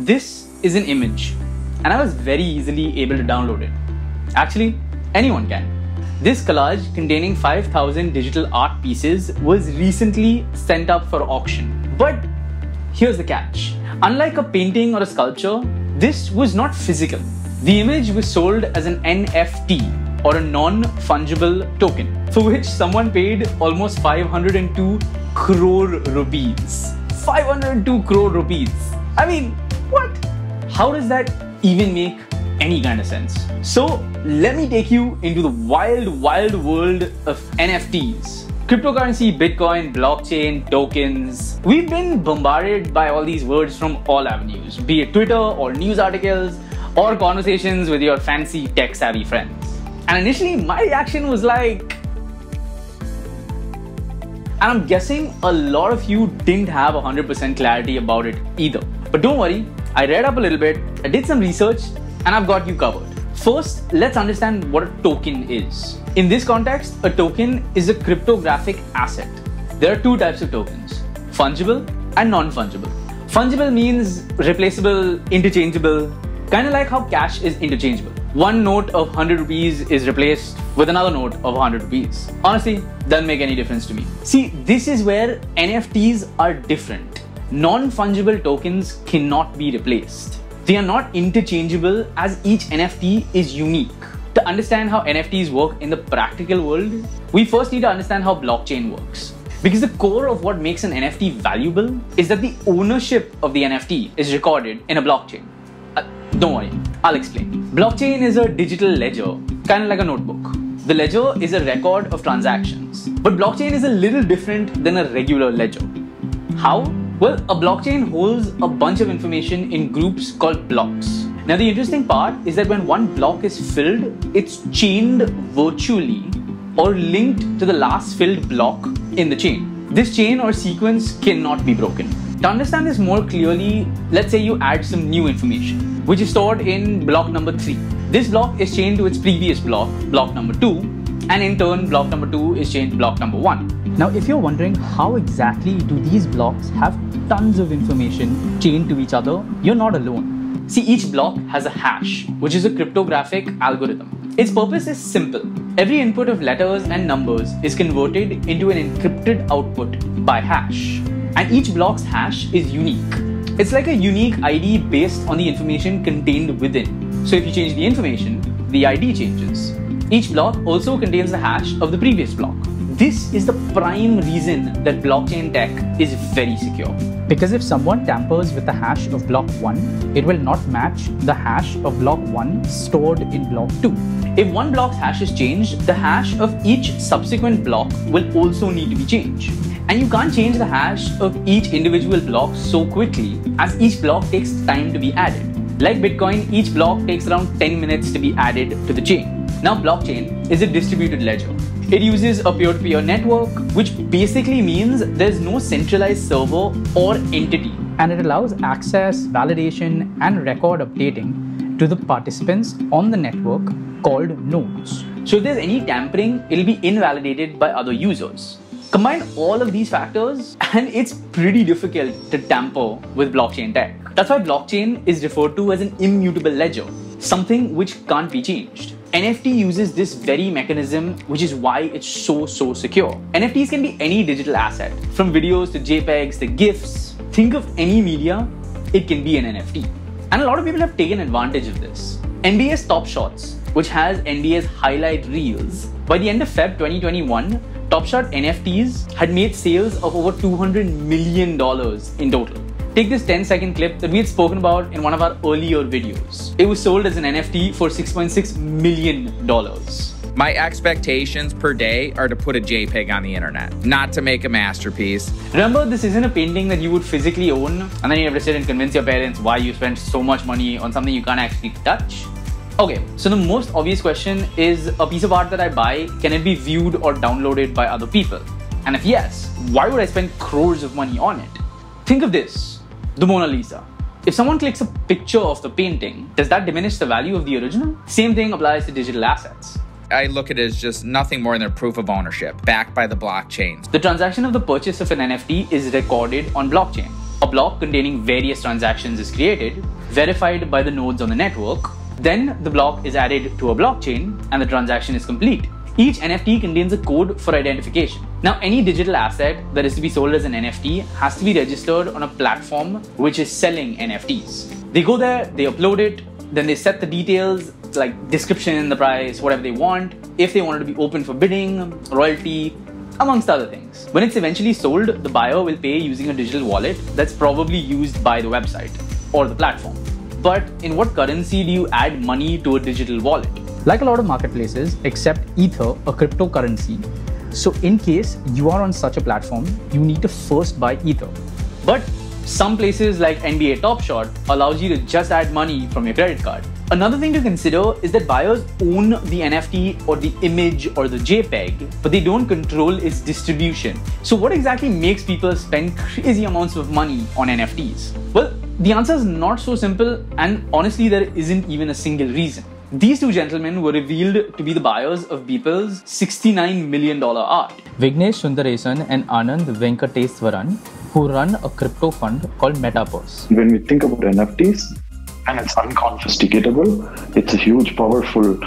This is an image, and I was very easily able to download it. Actually, anyone can. This collage containing 5,000 digital art pieces was recently sent up for auction. But here's the catch. Unlike a painting or a sculpture, this was not physical. The image was sold as an NFT, or a non-fungible token, for which someone paid almost 502 crore rupees. 502 crore rupees. I mean, what? How does that even make any kind of sense? So let me take you into the wild world of NFTs. Cryptocurrency, Bitcoin, blockchain, tokens. We've been bombarded by all these words from all avenues, be it Twitter or news articles or conversations with your fancy tech-savvy friends. And initially my reaction was like, and I'm guessing a lot of you didn't have 100% clarity about it either. But don't worry, I read up a little bit, I did some research, and I've got you covered. First, let's understand what a token is. In this context, a token is a cryptographic asset. There are two types of tokens, fungible and non-fungible. Fungible means replaceable, interchangeable, kind of like how cash is interchangeable. One note of 100 rupees is replaced with another note of 100 rupees. Honestly, doesn't make any difference to me. See, this is where NFTs are different. Non-fungible tokens cannot be replaced. They are not interchangeable, as each NFT is unique. To understand how NFTs work in the practical world, we first need to understand how blockchain works. Because the core of what makes an NFT valuable is that the ownership of the NFT is recorded in a blockchain. Don't worry, I'll explain. Blockchain is a digital ledger, kind of like a notebook. The ledger is a record of transactions. But blockchain is a little different than a regular ledger. How? Well, a blockchain holds a bunch of information in groups called blocks. Now, the interesting part is that when one block is filled, it's chained virtually or linked to the last filled block in the chain. This chain or sequence cannot be broken. To understand this more clearly, let's say you add some new information, which is stored in block number 3. This block is chained to its previous block, block number 2, and in turn block number 2 is chained to block number 1. Now if you're wondering how exactly do these blocks have tons of information chained to each other, you're not alone. See, each block has a hash, which is a cryptographic algorithm. Its purpose is simple. Every input of letters and numbers is converted into an encrypted output by hash, and each block's hash is unique. It's like a unique ID based on the information contained within. So if you change the information, the ID changes. Each block also contains the hash of the previous block. This is the prime reason that blockchain tech is very secure. Because if someone tampers with the hash of block 1, it will not match the hash of block 1 stored in block 2. If one block's hash is changed, the hash of each subsequent block will also need to be changed. And you can't change the hash of each individual block so quickly, as each block takes time to be added. Like Bitcoin, each block takes around 10 minutes to be added to the chain. Now, blockchain is a distributed ledger. It uses a peer-to-peer network, which basically means there's no centralized server or entity. And it allows access, validation, and record updating to the participants on the network called nodes. So if there's any tampering, it'll be invalidated by other users. Combine all of these factors and it's pretty difficult to tamper with blockchain tech. That's why blockchain is referred to as an immutable ledger, something which can't be changed. NFT uses this very mechanism, which is why it's so secure. NFTs can be any digital asset, from videos to JPEGs to GIFs. Think of any media, it can be an NFT. And a lot of people have taken advantage of this. NBA's Top Shots, which has NBA's highlight reels, by the end of Feb 2021, Top Shot NFTs had made sales of over $200 million in total. Take this 10-second clip that we had spoken about in one of our earlier videos. It was sold as an NFT for $6.6 million. My expectations per day are to put a JPEG on the internet, not to make a masterpiece. Remember, this isn't a painting that you would physically own, and then you have to sit and convince your parents why you spent so much money on something you can't actually touch. Okay, so the most obvious question is, a piece of art that I buy, can it be viewed or downloaded by other people? And if yes, why would I spend crores of money on it? Think of this, the Mona Lisa. If someone clicks a picture of the painting, does that diminish the value of the original? Same thing applies to digital assets. I look at it as just nothing more than a proof of ownership, backed by the blockchain. The transaction of the purchase of an NFT is recorded on blockchain. A block containing various transactions is created, verified by the nodes on the network. Then the block is added to a blockchain and the transaction is complete. Each NFT contains a code for identification. Now, any digital asset that is to be sold as an NFT has to be registered on a platform which is selling NFTs. They go there, they upload it, then they set the details like description, the price, whatever they want, if they want it to be open for bidding, royalty, amongst other things. When it's eventually sold, the buyer will pay using a digital wallet that's probably used by the website or the platform. But in what currency do you add money to a digital wallet? Like a lot of marketplaces, except Ether, a cryptocurrency. So in case you are on such a platform, you need to first buy Ether. But some places like NBA Top Shot allows you to just add money from your credit card. Another thing to consider is that buyers own the NFT or the image or the JPEG, but they don't control its distribution. So what exactly makes people spend crazy amounts of money on NFTs? Well, the answer is not so simple, and honestly, there isn't even a single reason. These two gentlemen were revealed to be the buyers of Beeple's $69 million art. Vignesh Sundaresan and Anand Venkateswaran, who run a crypto fund called MetaPurse. When we think about NFTs, and it's unconfiscatable, it's a huge powerful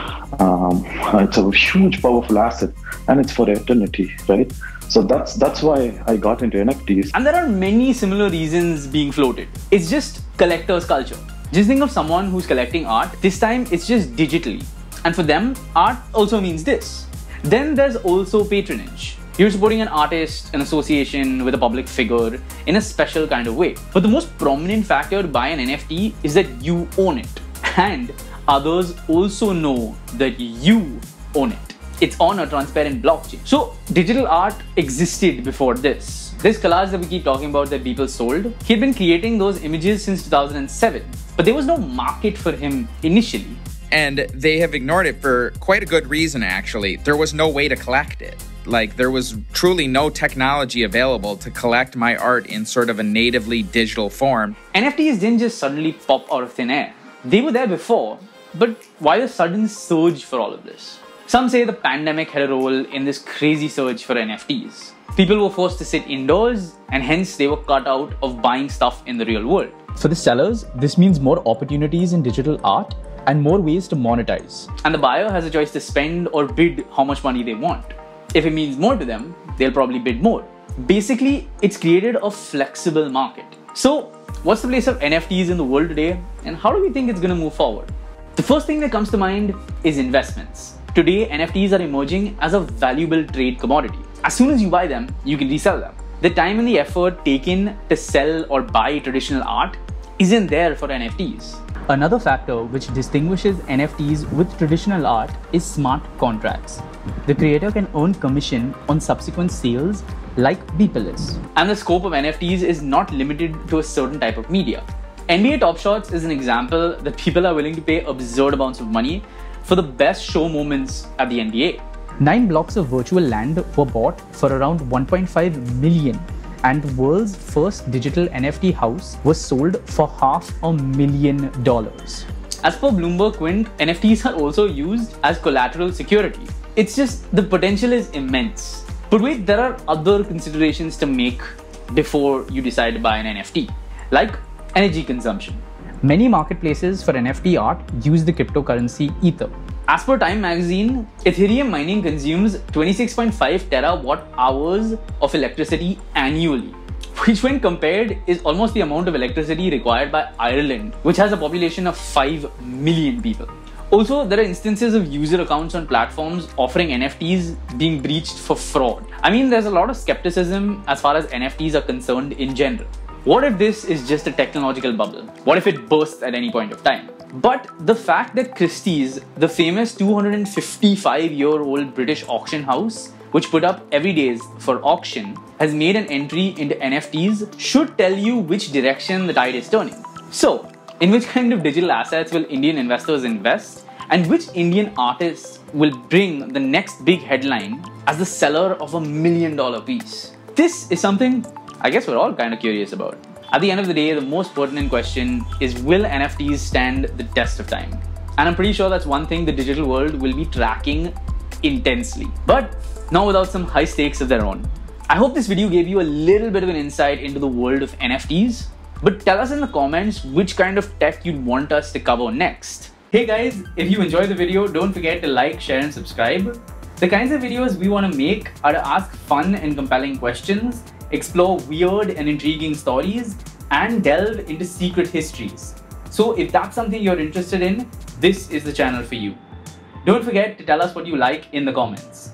asset, and it's for eternity, right? So that's why I got into NFTs. And there are many similar reasons being floated. It's just collector's culture. Just think of someone who's collecting art. This time it's just digitally. And for them, art also means this. Then there's also patronage. You're supporting an artist, an association with a public figure in a special kind of way. But the most prominent factor to buy an NFT is that you own it. And others also know that you own it. It's on a transparent blockchain. So digital art existed before this. This collage that we keep talking about that people sold, he'd been creating those images since 2007. But there was no market for him initially. And they have ignored it for quite a good reason, actually. There was no way to collect it. Like, there was truly no technology available to collect my art in sort of a natively digital form. NFTs didn't just suddenly pop out of thin air. They were there before, but why the sudden surge for all of this? Some say the pandemic had a role in this crazy surge for NFTs. People were forced to sit indoors, and hence they were cut out of buying stuff in the real world. For the sellers, this means more opportunities in digital art and more ways to monetize. And the buyer has a choice to spend or bid how much money they want. If it means more to them, they'll probably bid more. Basically, it's created a flexible market. So what's the place of NFTs in the world today, and how do we think it's going to move forward? The first thing that comes to mind is investments. Today, NFTs are emerging as a valuable trade commodity. As soon as you buy them, you can resell them. The time and the effort taken to sell or buy traditional art isn't there for NFTs. Another factor which distinguishes NFTs with traditional art is smart contracts. The creator can earn commission on subsequent sales like Beeple is. And the scope of NFTs is not limited to a certain type of media. NBA Top Shots is an example that people are willing to pay absurd amounts of money for the best show moments at the NBA. 9 blocks of virtual land were bought for around 1.5 million. And the world's first digital NFT house was sold for $500,000. As per Bloomberg Quint, NFTs are also used as collateral security. It's just the potential is immense. But wait, there are other considerations to make before you decide to buy an NFT, like energy consumption. Many marketplaces for NFT art use the cryptocurrency Ether. As per Time magazine, Ethereum mining consumes 26.5 terawatt hours of electricity annually, which when compared is almost the amount of electricity required by Ireland, which has a population of 5 million people. Also, there are instances of user accounts on platforms offering NFTs being breached for fraud. I mean, there's a lot of skepticism as far as NFTs are concerned in general. What if this is just a technological bubble? What if it bursts at any point of time? But the fact that Christie's, the famous 255-year-old British auction house, which put up everydays for auction, has made an entry into NFTs should tell you which direction the tide is turning. So, in which kind of digital assets will Indian investors invest, and which Indian artists will bring the next big headline as the seller of a $1 million piece? This is something I guess we're all kind of curious about. At the end of the day, the most pertinent question is, will NFTs stand the test of time? And I'm pretty sure that's one thing the digital world will be tracking intensely, but not without some high stakes of their own. I hope this video gave you a little bit of an insight into the world of NFTs, but tell us in the comments which kind of tech you'd want us to cover next. Hey guys, if you enjoyed the video, don't forget to like, share and subscribe. The kinds of videos we want to make are to ask fun and compelling questions, explore weird and intriguing stories, and delve into secret histories. So if that's something you're interested in, this is the channel for you. Don't forget to tell us what you like in the comments.